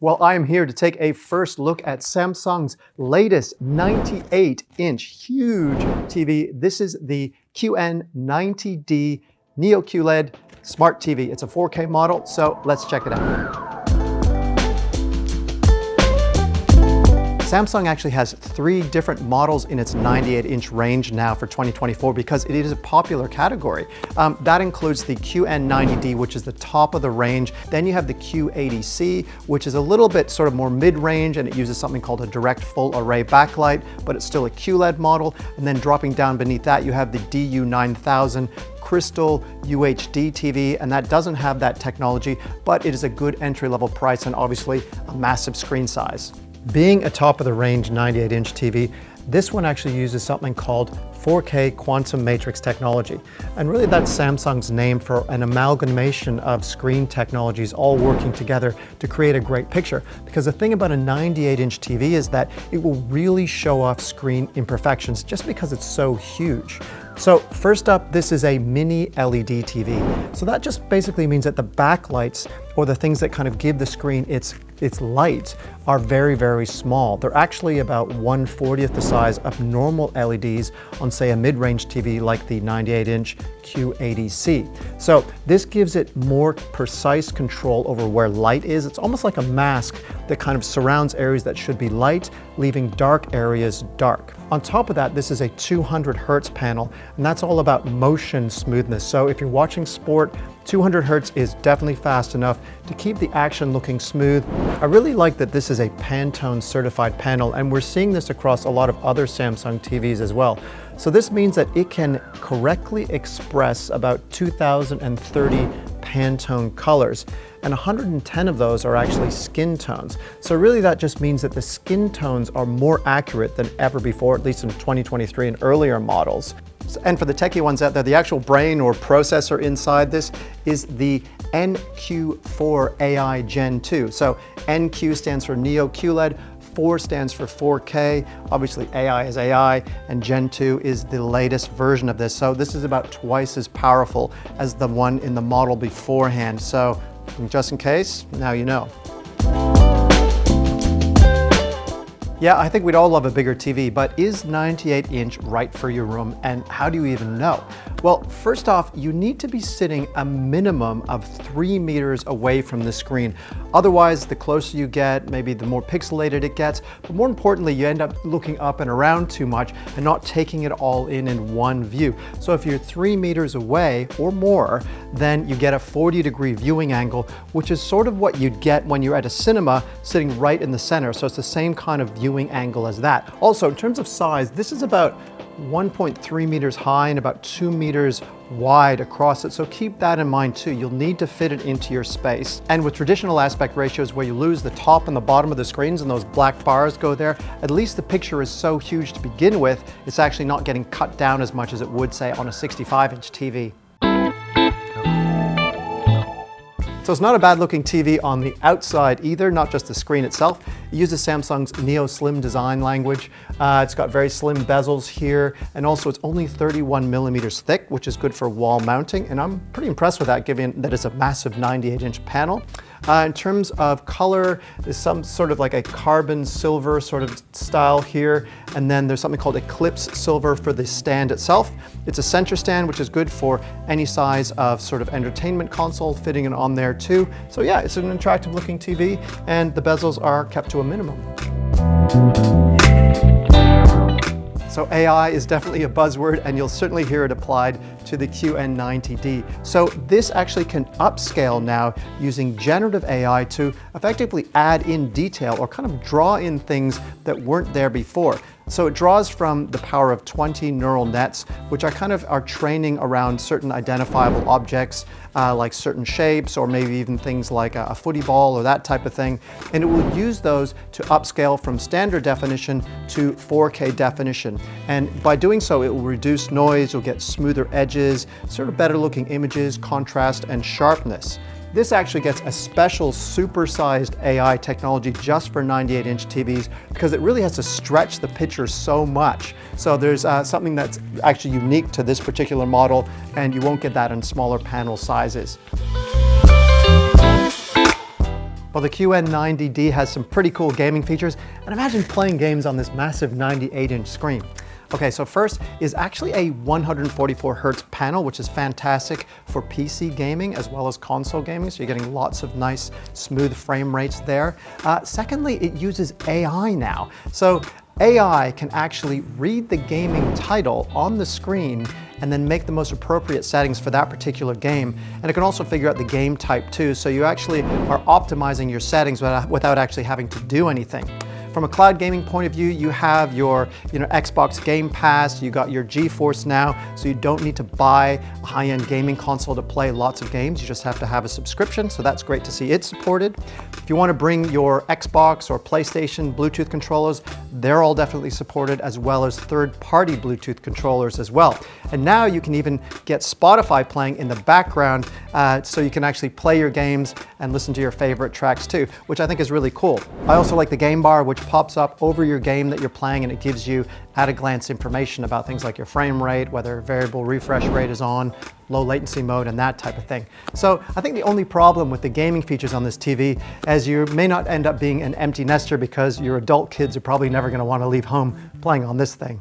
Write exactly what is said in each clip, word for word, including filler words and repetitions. Well, I am here to take a first look at Samsung's latest ninety-eight inch huge T V. This is the Q N ninety D Neo Q L E D Smart T V. It's a four K model, so let's check it out. Samsung actually has three different models in its ninety-eight inch range now for twenty twenty-four because it is a popular category. Um, that includes the Q N ninety D, which is the top of the range. Then you have the Q eighty C, which is a little bit sort of more mid-range, and it uses something called a direct full array backlight, but it's still a Q L E D model. And then dropping down beneath that, you have the D U nine thousand, crystal U H D T V, and that doesn't have that technology, but it is a good entry-level price and obviously a massive screen size. Being a top-of-the-range ninety-eight inch T V, this one actually uses something called four K Quantum Matrix technology. And really that's Samsung's name for an amalgamation of screen technologies all working together to create a great picture. Because the thing about a ninety-eight inch T V is that it will really show off screen imperfections just because it's so huge. So first up, this is a mini L E D T V. So that just basically means that the backlights, or the things that kind of give the screen its, its light, are very, very small. They're actually about one fortieth the size of normal L E Ds on, say, a mid-range T V like the ninety-eight inch Q eighty C. So this gives it more precise control over where light is. It's almost like a mask that kind of surrounds areas that should be light, leaving dark areas dark. On top of that, this is a two hundred hertz panel, and that's all about motion smoothness. So if you're watching sport, two hundred hertz is definitely fast enough to keep the action looking smooth. I really like that this is a Pantone certified panel, and we're seeing this across a lot of other Samsung T Vs as well. So this means that it can correctly express about two thousand thirty Pantone colors, and one hundred ten of those are actually skin tones. So really that just means that the skin tones are more accurate than ever before, at least in twenty twenty-three and earlier models. And for the techie ones out there, the actual brain or processor inside this is the N Q four A I Gen two. So N Q stands for Neo Q L E D, four stands for four K, obviously A I is A I, and Gen two is the latest version of this. So this is about twice as powerful as the one in the model beforehand. So just in case, now you know. Yeah, I think we'd all love a bigger T V, but is ninety-eight inch right for your room, and how do you even know? Well, first off, you need to be sitting a minimum of three meters away from the screen. Otherwise, the closer you get, maybe the more pixelated it gets, but more importantly, you end up looking up and around too much and not taking it all in in one view. So if you're three meters away or more, then you get a forty degree viewing angle, which is sort of what you'd get when you're at a cinema sitting right in the center. So it's the same kind of view angle as that. Also, in terms of size, this is about one point three meters high and about two meters wide across it. So keep that in mind too. You'll need to fit it into your space. And with traditional aspect ratios where you lose the top and the bottom of the screens and those black bars go there, at least the picture is so huge to begin with, it's actually not getting cut down as much as it would, say, on a sixty-five inch T V. So it's not a bad looking T V on the outside either, not just the screen itself. It uses Samsung's Neo Slim design language. Uh, it's got very slim bezels here, and also it's only thirty-one millimeters thick, which is good for wall mounting, and I'm pretty impressed with that given that it's a massive ninety-eight inch panel. Uh, in terms of color, there's some sort of like a carbon silver sort of style here, and then there's something called Eclipse Silver for the stand itself. It's a center stand, which is good for any size of sort of entertainment console, fitting it on there too. So yeah, it's an attractive looking T V, and the bezels are kept to a minimum. So A I is definitely a buzzword, and you'll certainly hear it applied to the Q N ninety D. So this actually can upscale now using generative A I to effectively add in detail or kind of draw in things that weren't there before. So it draws from the power of twenty neural nets, which are kind of are training around certain identifiable objects, uh, like certain shapes, or maybe even things like a, a footy ball or that type of thing. And it will use those to upscale from standard definition to four K definition. And by doing so, it will reduce noise, you'll get smoother edges, sort of better looking images, contrast, and sharpness. This actually gets a special supersized A I technology just for ninety-eight inch T Vs because it really has to stretch the picture so much. So there's uh, something that's actually unique to this particular model, and you won't get that in smaller panel sizes. Well, the Q N ninety D has some pretty cool gaming features, and imagine playing games on this massive ninety-eight inch screen. Okay, so first is actually a one hundred forty-four hertz panel, which is fantastic for P C gaming as well as console gaming, so you're getting lots of nice smooth frame rates there. Uh, secondly, it uses A I now. So A I can actually read the gaming title on the screen and then make the most appropriate settings for that particular game. And it can also figure out the game type too, so you actually are optimizing your settings without actually having to do anything. From a cloud gaming point of view, you have your you know, Xbox Game Pass, you got your GeForce Now, so you don't need to buy a high-end gaming console to play lots of games, you just have to have a subscription, so that's great to see it's supported. If you want to bring your Xbox or PlayStation Bluetooth controllers, they're all definitely supported, as well as third-party Bluetooth controllers as well. And now you can even get Spotify playing in the background, uh, so you can actually play your games and listen to your favorite tracks too, which I think is really cool. I also like the game bar, which pops up over your game that you're playing, and it gives you at a glance information about things like your frame rate, whether variable refresh rate is on, low latency mode, and that type of thing. So I think the only problem with the gaming features on this T V is you may not end up being an empty nester, because your adult kids are probably never going to want to leave home playing on this thing.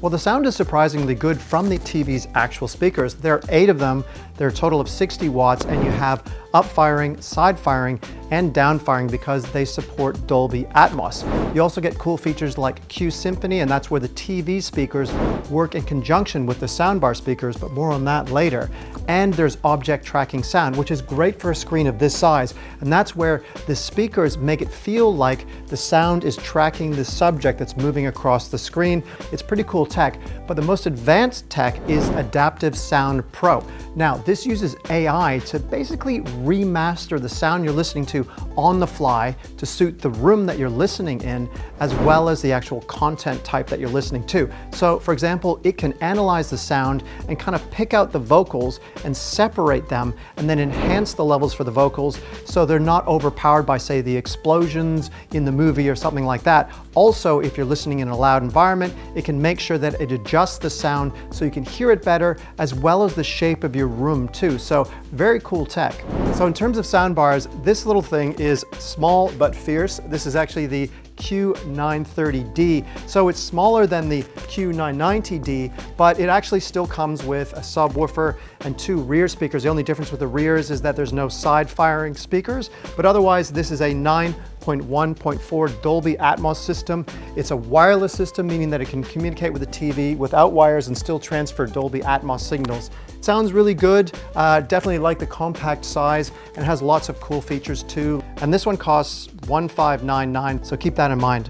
Well, the sound is surprisingly good from the T V's actual speakers. There are eight of them, they're a total of sixty watts, and you have up-firing, side-firing, and down-firing because they support Dolby Atmos. You also get cool features like Q-Symphony, and that's where the T V speakers work in conjunction with the soundbar speakers, but more on that later. And there's object tracking sound, which is great for a screen of this size, and that's where the speakers make it feel like the sound is tracking the subject that's moving across the screen. It's pretty cool tech, but the most advanced tech is Adaptive Sound Pro. Now, this uses A I to basically remaster the sound you're listening to on the fly to suit the room that you're listening in, as well as the actual content type that you're listening to. So for example, it can analyze the sound and kind of pick out the vocals and separate them, and then enhance the levels for the vocals so they're not overpowered by, say, the explosions in the movie or something like that. Also, if you're listening in a loud environment, it can make sure that it adjusts the sound so you can hear it better, as well as the shape of your room too. So very cool tech. So in terms of soundbars, this little thing is small but fierce. This is actually the Q nine thirty D. So it's smaller than the Q nine ninety D, but it actually still comes with a subwoofer and two rear speakers. The only difference with the rears is that there's no side firing speakers, but otherwise this is a nine point one point four Dolby Atmos system. It's a wireless system, meaning that it can communicate with the T V without wires and still transfer Dolby Atmos signals. It sounds really good, uh, definitely like the compact size, and has lots of cool features too. And this one costs one five nine nine, so keep that in mind.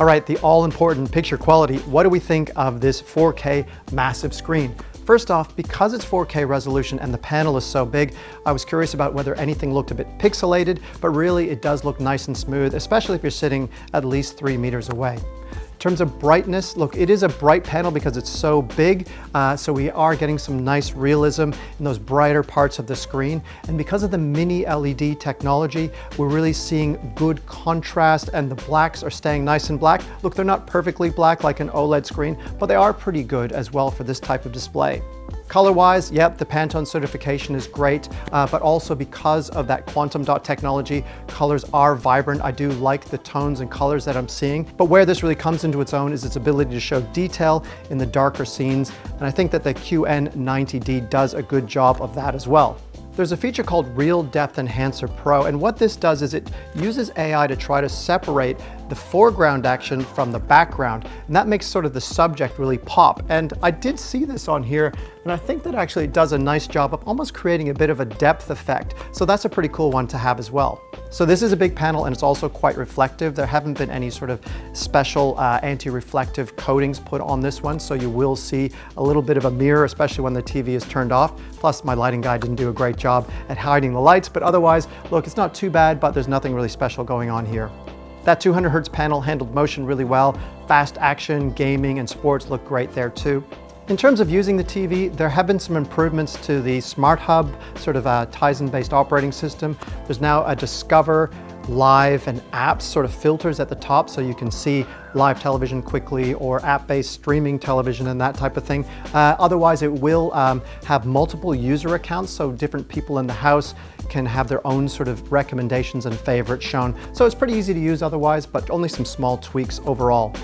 All right, the all-important picture quality. What do we think of this four K massive screen? First off, because it's four K resolution and the panel is so big, I was curious about whether anything looked a bit pixelated, but really it does look nice and smooth, especially if you're sitting at least three meters away. In terms of brightness, look, it is a bright panel because it's so big, uh, so we are getting some nice realism in those brighter parts of the screen. And because of the mini L E D technology, we're really seeing good contrast, and the blacks are staying nice and black. Look, they're not perfectly black like an OLED screen, but they are pretty good as well for this type of display. Color-wise, yep, the Pantone certification is great, uh, but also because of that quantum dot technology, colors are vibrant. I do like the tones and colors that I'm seeing, but where this really comes into its own is its ability to show detail in the darker scenes, and I think that the Q N ninety D does a good job of that as well. There's a feature called Real Depth Enhancer Pro, and what this does is it uses A I to try to separate the foreground action from the background, and that makes sort of the subject really pop. And I did see this on here, and I think that actually it does a nice job of almost creating a bit of a depth effect, so that's a pretty cool one to have as well. So this is a big panel, and it's also quite reflective. There haven't been any sort of special uh, anti-reflective coatings put on this one, so you will see a little bit of a mirror, especially when the T V is turned off. Plus, my lighting guy didn't do a great job at hiding the lights, but otherwise, look, it's not too bad, but there's nothing really special going on here. That two hundred hertz panel handled motion really well. Fast action, gaming, and sports look great there too. In terms of using the T V, there have been some improvements to the Smart Hub, sort of a Tizen-based operating system. There's now a Discover live and apps sort of filters at the top, so you can see live television quickly or app-based streaming television and that type of thing. Uh, otherwise, it will um, have multiple user accounts, so different people in the house can have their own sort of recommendations and favorites shown. So it's pretty easy to use otherwise, but only some small tweaks overall.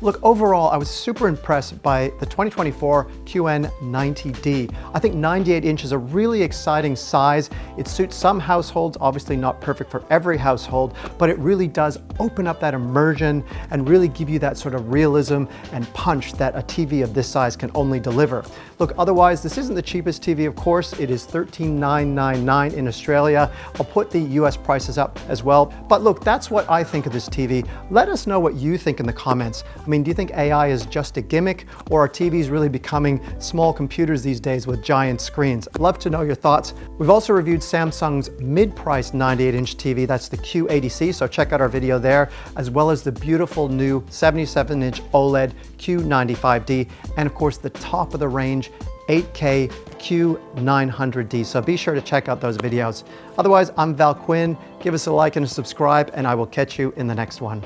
Look, overall, I was super impressed by the twenty twenty-four Q N ninety D. I think ninety-eight inch is a really exciting size. It suits some households, obviously not perfect for every household, but it really does open up that immersion and really give you that sort of realism and punch that a T V of this size can only deliver. Look, otherwise, this isn't the cheapest T V, of course. It is thirteen thousand nine hundred ninety-nine dollars in Australia. I'll put the U S prices up as well. But look, that's what I think of this T V. Let us know what you think in the comments. I mean, do you think A I is just a gimmick, or are T Vs really becoming small computers these days with giant screens? I'd love to know your thoughts. We've also reviewed Samsung's mid-priced ninety-eight inch T V, that's the Q eighty C, so check out our video there, as well as the beautiful new seventy-seven inch OLED Q ninety-five D, and of course the top of the range eight K Q nine hundred D, so be sure to check out those videos. Otherwise, I'm Val Quinn. Give us a like and a subscribe, and I will catch you in the next one.